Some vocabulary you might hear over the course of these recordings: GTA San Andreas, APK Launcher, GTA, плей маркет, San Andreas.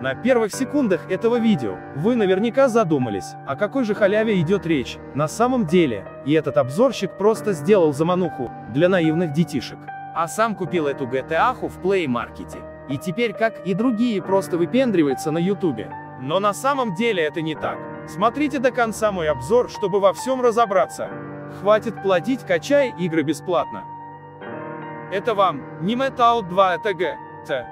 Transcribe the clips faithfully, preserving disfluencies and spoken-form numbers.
На первых секундах этого видео вы наверняка задумались, о какой же халяве идет речь, на самом деле, и этот обзорщик просто сделал замануху для наивных детишек. А сам купил эту джи ти эй-ху в Play Market. И теперь, как и другие, просто выпендривается на ютубе. Но на самом деле это не так. Смотрите до конца мой обзор, чтобы во всем разобраться. Хватит плодить, качай игры бесплатно. Это вам не Metal два, это джи ти эй.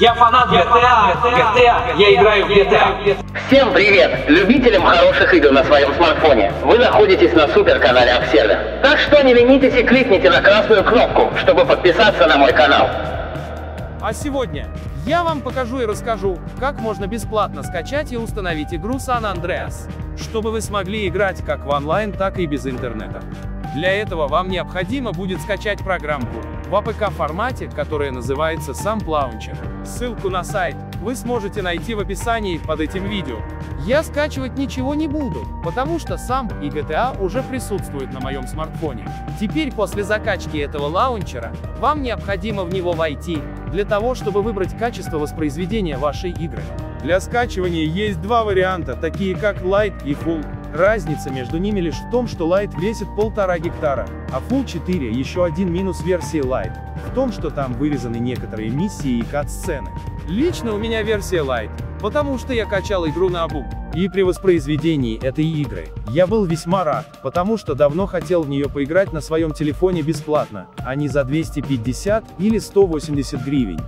Я фанат джи ти эй, джи ти эй, я играю в джи ти эй. Всем привет, любителям хороших игр на своем смартфоне. Вы находитесь на суперканале Обсервер. Так что не ленитесь и кликните на красную кнопку, чтобы подписаться на мой канал. А сегодня я вам покажу и расскажу, как можно бесплатно скачать и установить игру San Andreas, чтобы вы смогли играть как в онлайн, так и без интернета. Для этого вам необходимо будет скачать программку в эй пи кей формате, которая называется эс а эм пи Launcher. Ссылку на сайт вы сможете найти в описании под этим видео. Я скачивать ничего не буду, потому что эс а эм пи и джи ти эй уже присутствуют на моем смартфоне. Теперь после закачки этого лаунчера вам необходимо в него войти, для того чтобы выбрать качество воспроизведения вашей игры. Для скачивания есть два варианта, такие как Lite и Full. Разница между ними лишь в том, что Lite весит полтора гектара, а Full четыре еще один минус версии Lite, в том, что там вырезаны некоторые миссии и кат-сцены. Лично у меня версия Lite, потому что я качал игру наобум. И при воспроизведении этой игры я был весьма рад, потому что давно хотел в нее поиграть на своем телефоне бесплатно, а не за двести пятьдесят или сто восемьдесят гривен.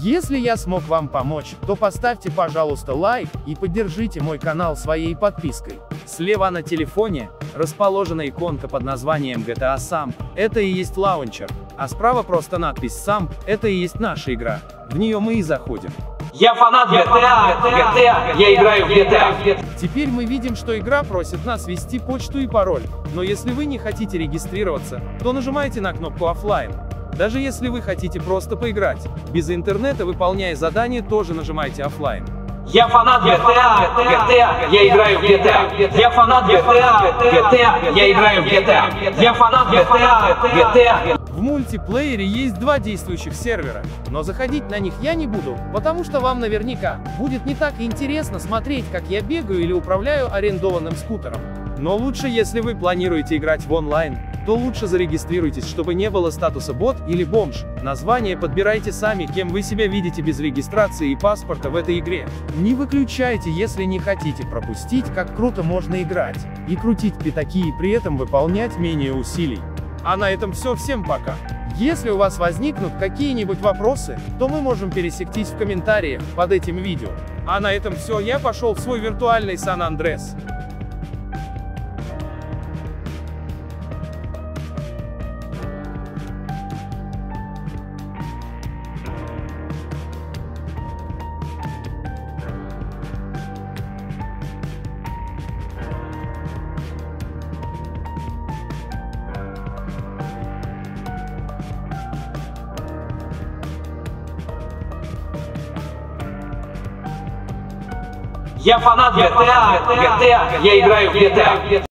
Если я смог вам помочь, то поставьте, пожалуйста, лайк и поддержите мой канал своей подпиской. Слева на телефоне расположена иконка под названием джи ти эй эс а эм пи, это и есть лаунчер, а справа просто надпись эс а эм пи, это и есть наша игра, в нее мы и заходим. Я фанат джи ти эй, джи ти эй, я играю в джи ти эй. Теперь мы видим, что игра просит нас ввести почту и пароль, но если вы не хотите регистрироваться, то нажимаете на кнопку офлайн. Даже если вы хотите просто поиграть, без интернета, выполняя задание, тоже нажимайте офлайн. Я фанат джи ти эй, джи ти эй, я играю в джи ти эй. Я фанат джи ти эй, джи ти эй, я играю в джи ти эй. Я фанат джи ти эй, джи ти эй. В мультиплеере есть два действующих сервера, но заходить на них я не буду, потому что вам наверняка будет не так интересно смотреть, как я бегаю или управляю арендованным скутером. Но лучше, если вы планируете играть в онлайн, то лучше зарегистрируйтесь, чтобы не было статуса бот или бомж. Название подбирайте сами, кем вы себя видите без регистрации и паспорта в этой игре. Не выключайте, если не хотите пропустить, как круто можно играть и крутить пятаки и при этом выполнять менее усилий. А на этом все, всем пока. Если у вас возникнут какие-нибудь вопросы, то мы можем пересечься в комментариях под этим видео. А на этом все, я пошел в свой виртуальный San Andreas. Я фанат джи ти эй, джи ти эй, я играю в джи ти эй.